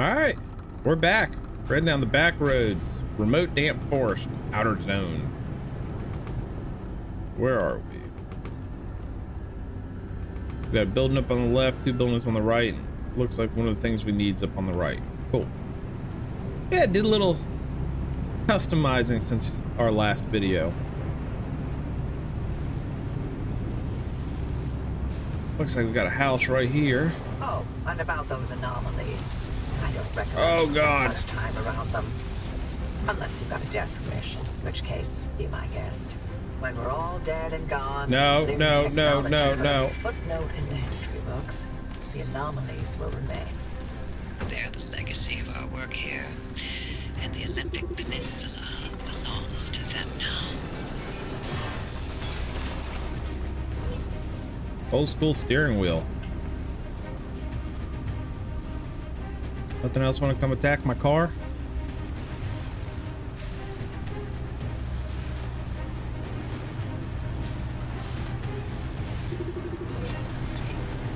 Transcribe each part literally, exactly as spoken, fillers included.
All right, we're back. Riding down the back roads. Remote damp forest, outer zone. Where are we? We got a building up on the left, two buildings on the right. Looks like one of the things we need's up on the right. Cool. Yeah, did a little customizing since our last video. Looks like we got a house right here. Oh, and about those anomalies. I don't recommend oh, God. spending much time around them. Unless you've got a death wish, in which case, be my guest. When we're all dead and gone, no, no, no, no, no. Footnote in the history books, the anomalies will remain. They're the legacy of our work here, and the Olympic Peninsula belongs to them now. Old school steering wheel. Nothing else want to come attack my car?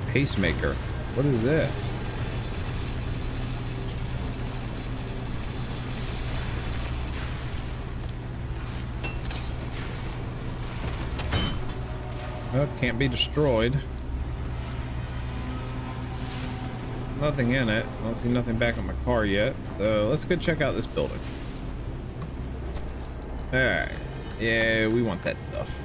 Pacemaker. What is this? Oh, can't be destroyed. Nothing in it. I don't see nothing back on my car yet. So let's go check out this building. Alright. Yeah, we want that stuff.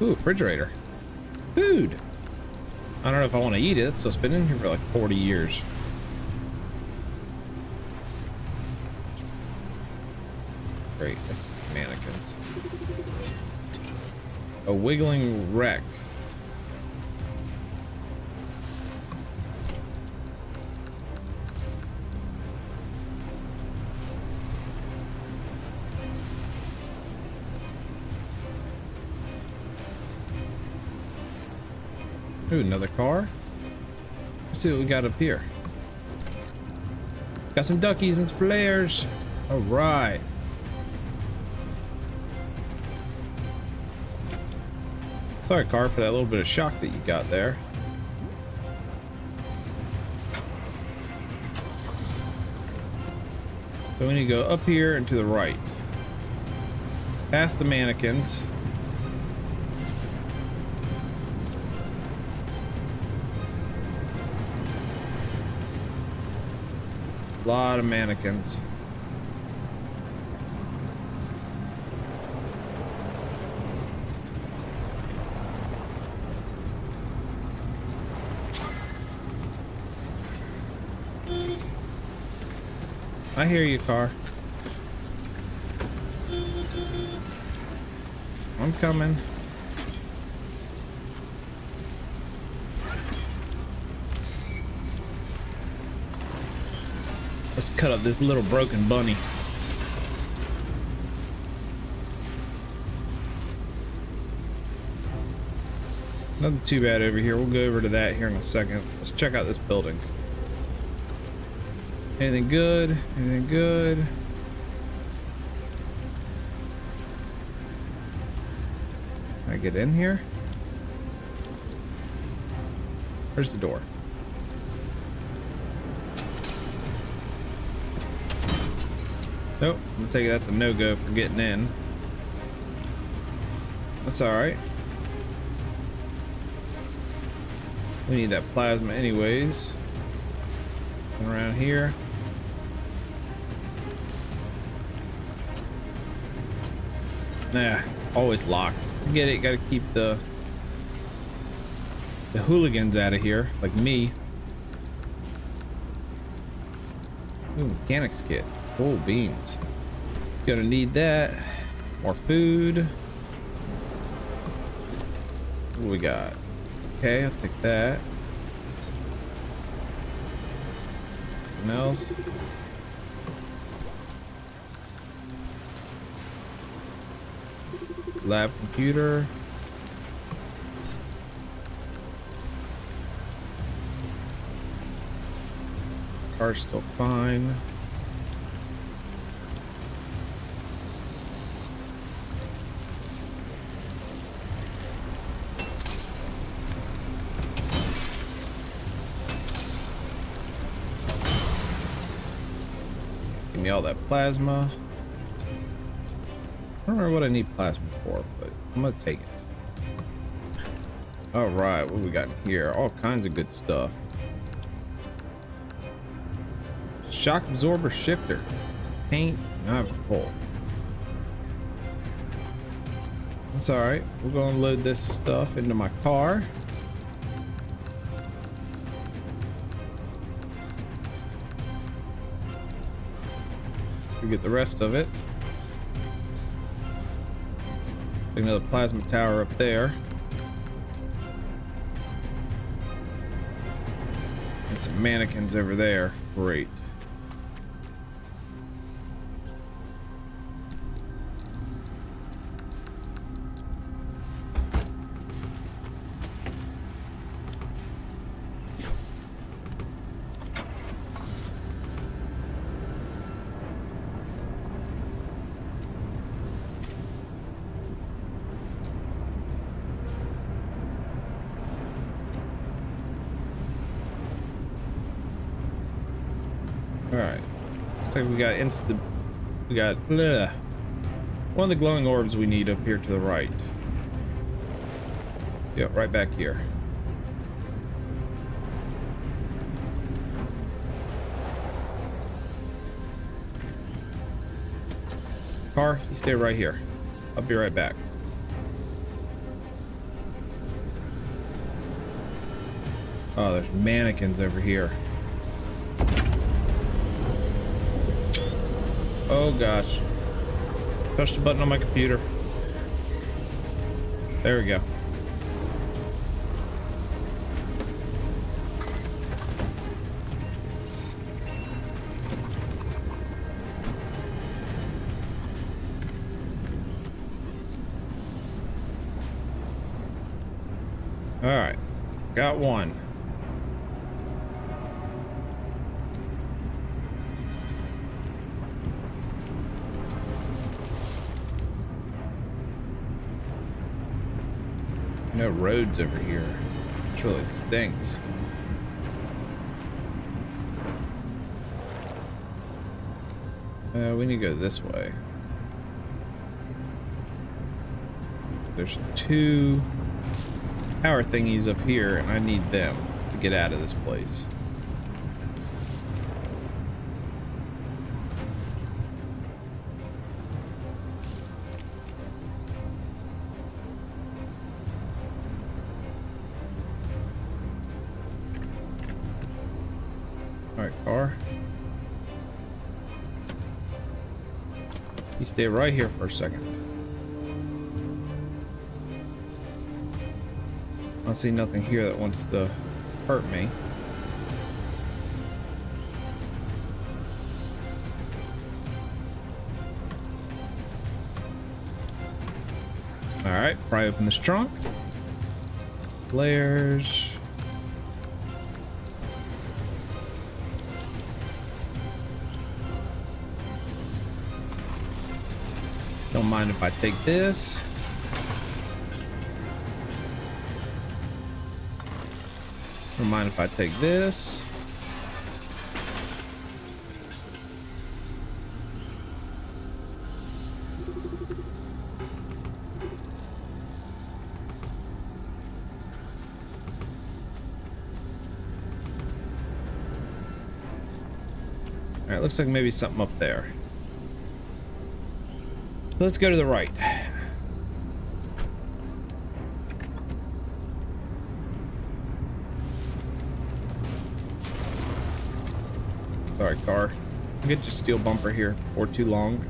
Ooh, refrigerator. Food! I don't know if I want to eat it. It's still been in here for like forty years. Great, that's mannequins. A wiggling wreck. Ooh, another car. Let's see what we got up here. Got some duckies and flares. All right. Sorry, car, for that little bit of shock that you got there. So we need to go up here and to the right. Past the mannequins. A lot of mannequins. I hear you, car. I'm coming. Let's cut up this little broken bunny. Nothing too bad over here. We'll go over to that here in a second. Let's check out this building. Anything good? Anything good? Can I get in here? Where's the door? Nope, I'm gonna tell you that's a no-go for getting in. That's alright. We need that plasma anyways. Come around here. Nah, always locked. I get it, gotta keep the the hooligans out of here, like me. Ooh, mechanics kit. Oh, beans. Gonna need that. More food. What do we got? Okay, I'll take that. Anything else? Lab computer. Car's still fine. me all that plasma. I don't remember what I need plasma for, but I'm gonna take it. All right, what do we got in here? All kinds of good stuff. Shock absorber shifter, paint not full. That's all right. We're gonna load this stuff into my car. We get the rest of it. Another plasma tower up there. And some mannequins over there. Great. We got insta we got bleh. One of the glowing orbs we need up here to the right. Yep, right back here. Car, you stay right here. I'll be right back. Oh, there's mannequins over here. Oh gosh. Push the button on my computer. There we go. All right. Got one. No roads over here, which really stinks. Uh, we need to go this way. There's two power thingies up here, and I need them to get out of this place. Stay right here for a second. I see nothing here that wants to hurt me. All right, pry open this trunk. Layers. Don't mind if I take this. Don't mind if I take this. All right, looks like maybe something up there. Let's go to the right. Sorry, car. I'll get your steel bumper here before too long.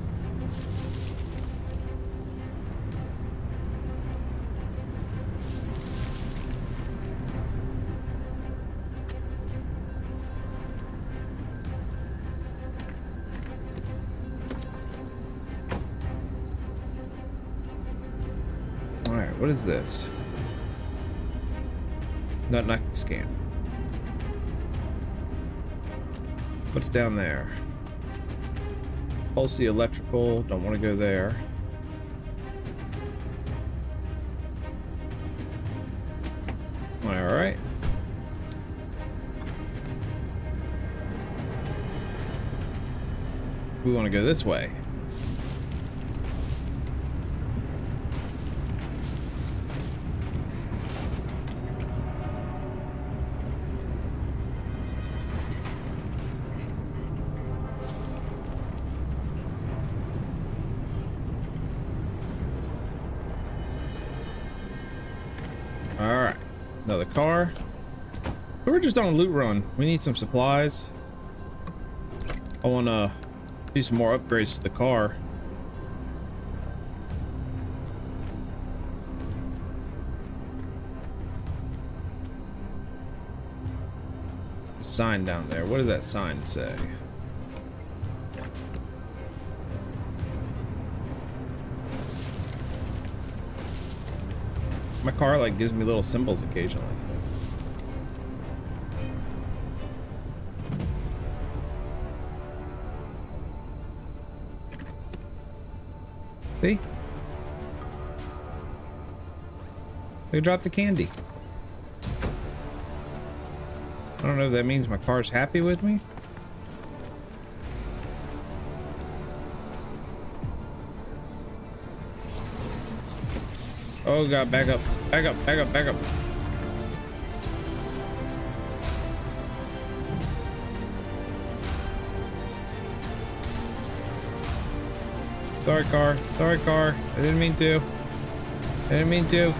What is this? Nothing I can scan. What's down there? Pulsey electrical. Don't want to go there. All right. we want to go this way. Alright, another car. But we're just on a loot run. We need some supplies. I want to do some more upgrades to the car. Sign down there. What does that sign say? My car like gives me little symbols occasionally. See? They dropped the candy. I don't know if that means my car's happy with me. Oh God, back up. Back up, back up, back up. Sorry, car. Sorry, car. I didn't mean to. I didn't mean to.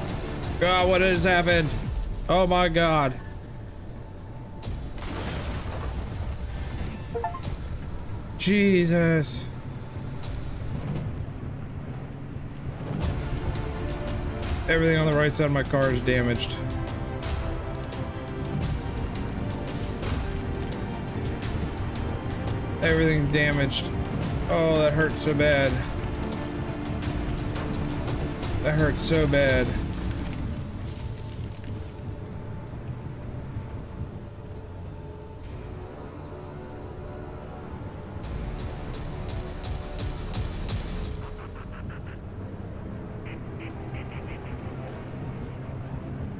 God, what has happened? Oh my God. Jesus. Everything on the right side of my car is damaged. Everything's damaged. Oh, that hurts so bad. That hurts so bad.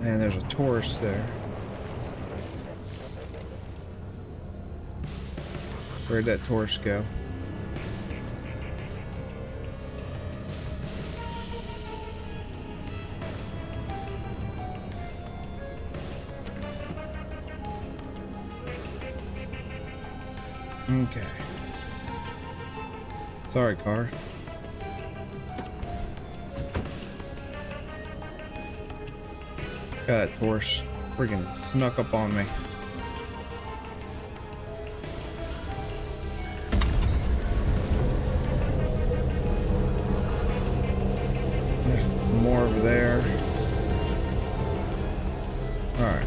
And there's a Taurus there. Where'd that Taurus go? Okay. Sorry, car. God, that horse freaking snuck up on me. There's more over there. All right.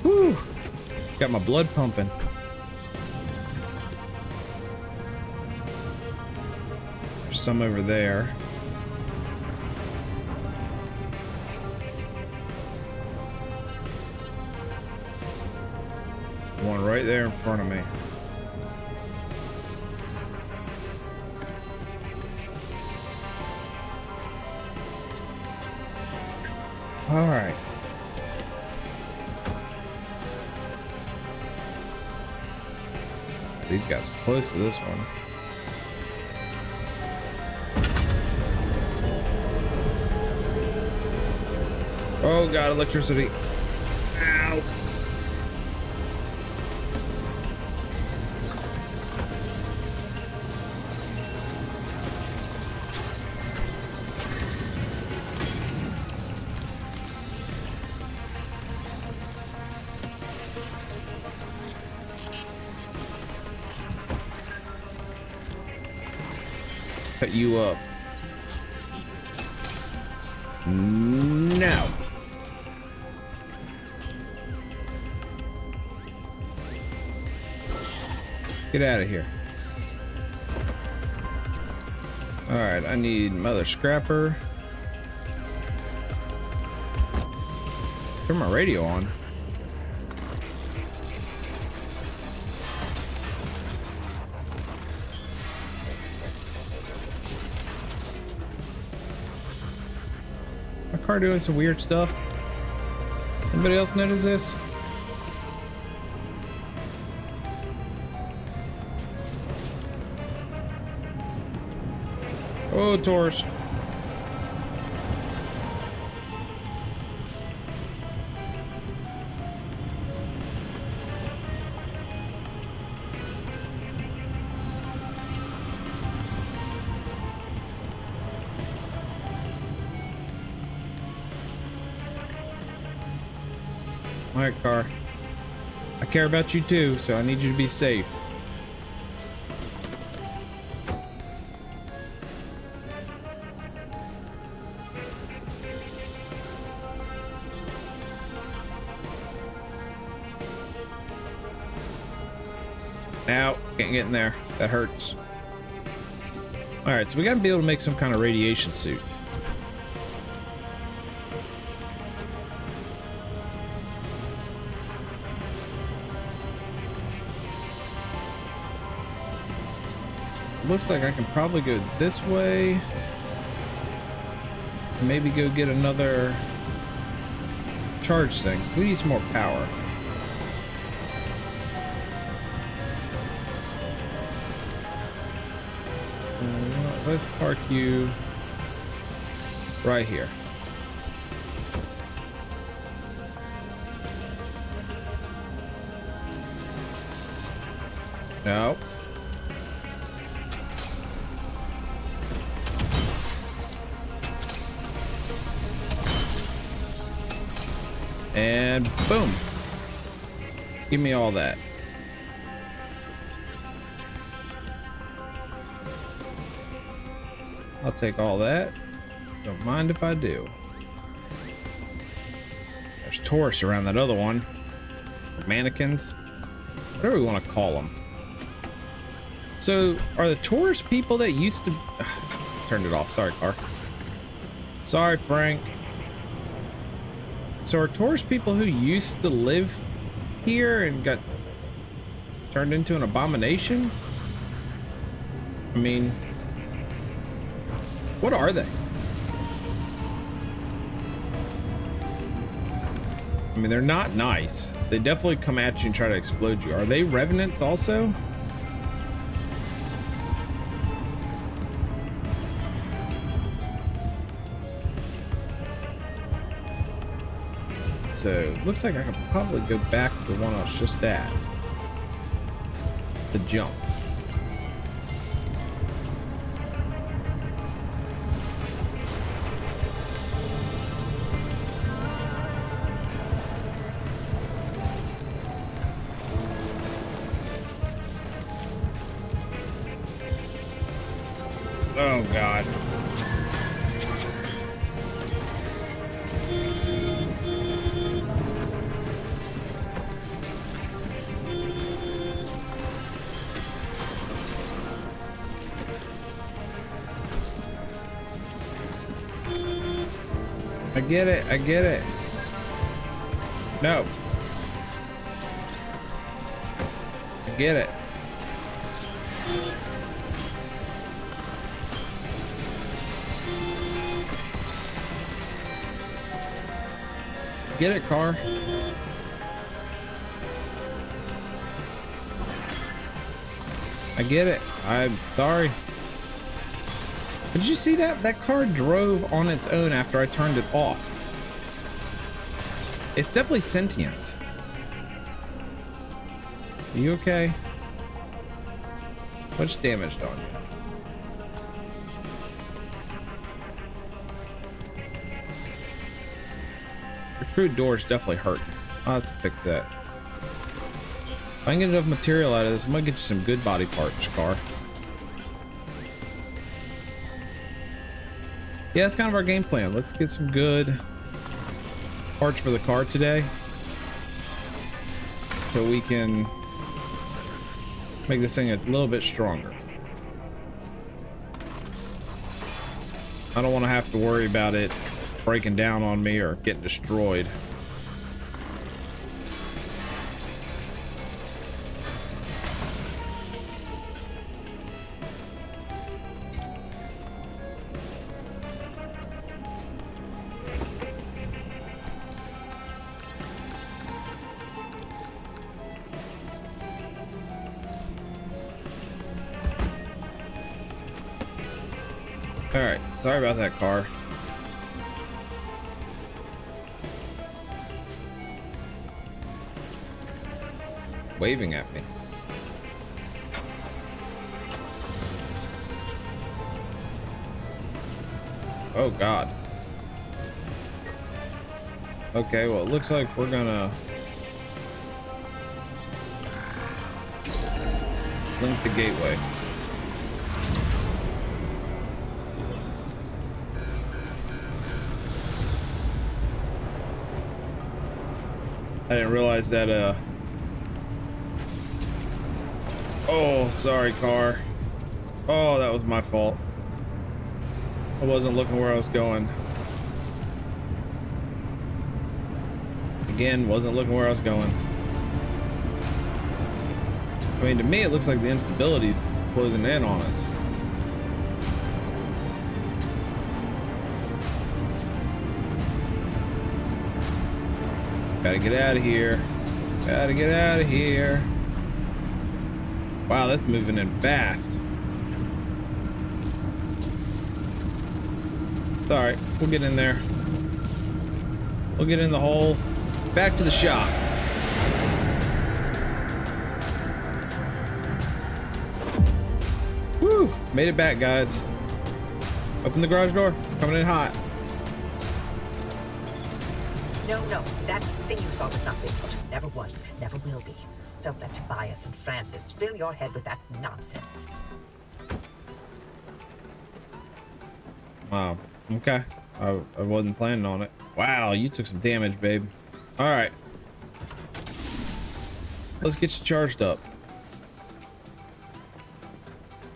Whew. Got my blood pumping. There's some over there. One right there in front of me. All right. These guys are close to this one. Oh God, electricity. Ow. Cut you up. Now. Get out of here. All right, I need Mother Scrapper. Turn my radio on. Car doing some weird stuff. Anybody else notice this? Oh, Taurus. Alright, car. I care about you too, so I need you to be safe. Now, can't get in there. That hurts. Alright, so we gotta be able to make some kind of radiation suit. Looks like I can probably go this way. Maybe go get another charge thing. We need some more power. Uh, let's park you right here. No. And boom. Give me all that. I'll take all that. Don't mind if I do. There's Taurus around that other one. Mannequins. Whatever we want to call them. So, are the Taurus people that used to... Turned it off. Sorry, car. Sorry, Frank. So are Taurus people who used to live here and got turned into an abomination? I mean, what are they? I mean, they're not nice. They definitely come at you and try to explode you. Are they revenants also? So, looks like I can probably go back to the one I was just at. The jump. Oh, God. I get it, I get it. No. I get it. Get it, car. I get it. I'm sorry. Did you see that? That car drove on its own after I turned it off. It's definitely sentient. Are you okay? What's damaged on you? Your crew door's definitely hurt. I'll have to fix that. If I can get enough material out of this, I'm gonna get you some good body parts, car. Yeah, that's kind of our game plan. Let's get some good parts for the car today so we can make this thing a little bit stronger. I don't want to have to worry about it breaking down on me or getting destroyed. Alright, sorry about that car. Waving at me. Oh God. Okay, well it looks like we're gonna link the gateway. I didn't realize that uh oh, sorry car. Oh, that was my fault. I wasn't looking where I was going. Again, wasn't looking where I was going. I mean, to me, it looks like the instability's closing in on us. Gotta get out of here. Gotta get out of here. Wow, that's moving in fast. All right, we'll get in there. We'll get in the hole. Back to the shop. Woo! Made it back, guys. Open the garage door. Coming in hot. No, no. That thing you saw was not Bigfoot. Never was. Never will be. Don't let Tobias and Francis fill your head with that nonsense. Wow. Okay. I, I wasn't planning on it. Wow, you took some damage, babe. All right. Let's get you charged up.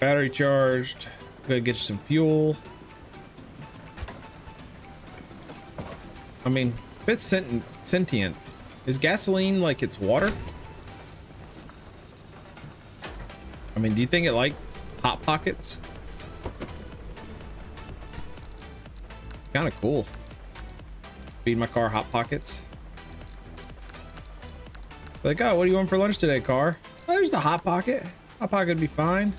Battery charged. I'm gonna get you some fuel. I mean, if it's sentient, sentient. Is gasoline like it's water? I mean, do you think it likes Hot Pockets? Kind of cool. Feed my car Hot Pockets. Like, oh, what do you want for lunch today, car? Oh, there's the Hot Pocket. Hot Pocket would be fine.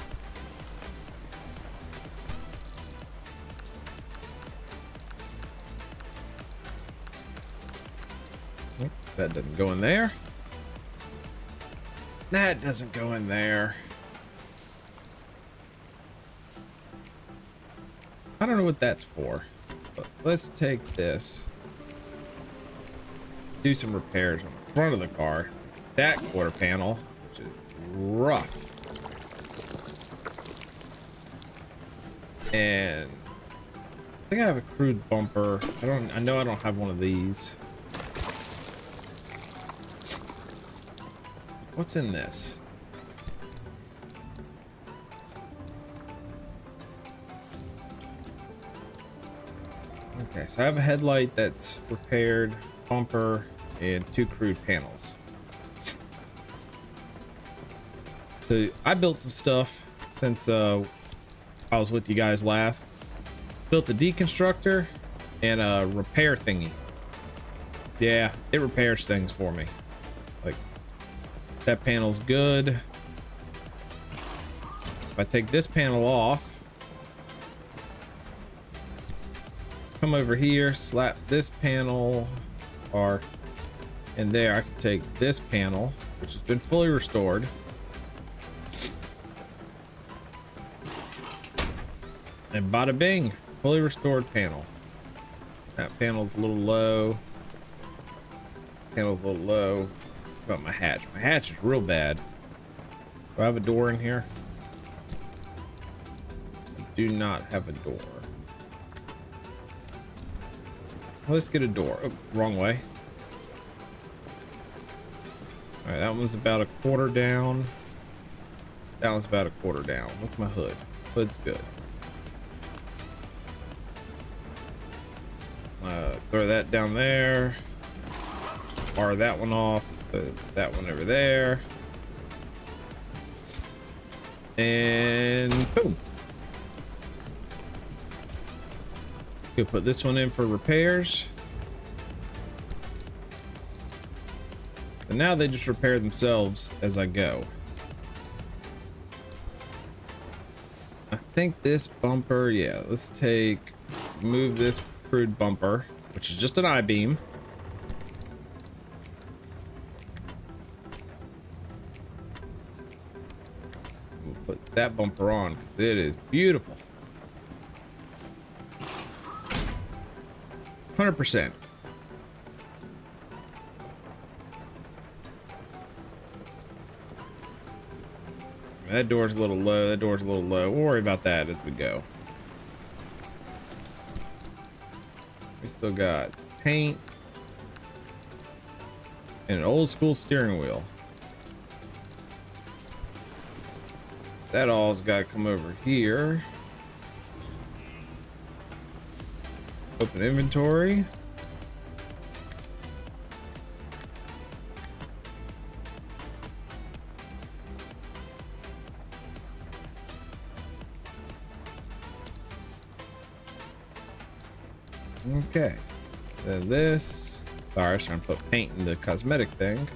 Nope, that doesn't go in there. That doesn't go in there. I don't know what that's for. But let's take this. Do some repairs on the front of the car. That quarter panel, which is rough. And I think I have a crude bumper. I don't I know I don't have one of these. What's in this? Okay, so I have a headlight that's repaired, bumper, and two crude panels. So I built some stuff since uh, I was with you guys last. Built a deconstructor and a repair thingy. Yeah, it repairs things for me. Like, that panel's good. If I take this panel off, come over here, slap this panel or in there. I can take this panel, which has been fully restored. And bada bing, fully restored panel. That panel's a little low. Panel's a little low. What about my hatch? My hatch is real bad. Do I have a door in here? I do not have a door. Let's get a door. Oh, wrong way. All right, that one's about a quarter down. That one's about a quarter down. What's my hood? Hood's good. Uh, throw that down there. Bar that one off. That one over there. And boom. Could put this one in for repairs. And now they just repair themselves as I go. think this bumper, yeah, let's take, move this crude bumper, which is just an I-beam. We'll put that bumper on because it is beautiful. one hundred percent. That door's a little low. That door's a little low. We'll worry about that as we go. We still got paint and an old school steering wheel. That all's got to come over here. Open inventory. Okay, then this. Sorry, I was trying to put paint in the cosmetic thing.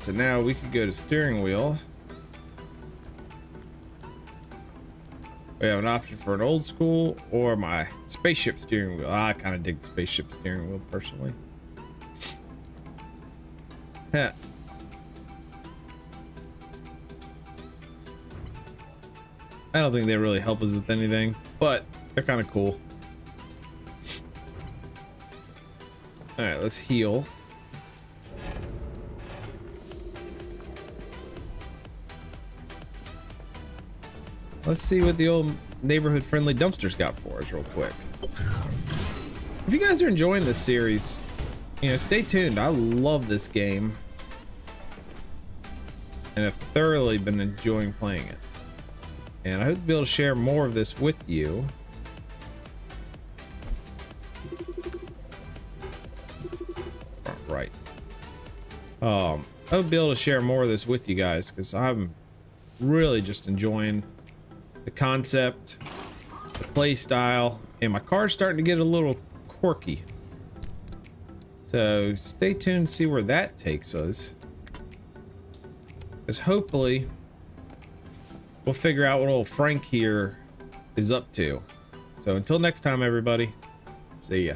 So now we could go to steering wheel. We have an option for an old school or my spaceship steering wheel. I kind of dig the spaceship steering wheel personally. Yeah. I don't think they really help us with anything, but they're kind of cool. All right, let's heal. Let's see what the old neighborhood friendly dumpsters got for us real quick. If you guys are enjoying this series, you know, stay tuned. I love this game and I've thoroughly been enjoying playing it. And I hope to be able to share more of this with you. All right. Um, I hope to be able to share more of this with you guys because I'm really just enjoying the concept, the play style, and my car's starting to get a little quirky. So stay tuned and see where that takes us. Because hopefully we'll figure out what old Frank here is up to. So until next time, everybody, see ya.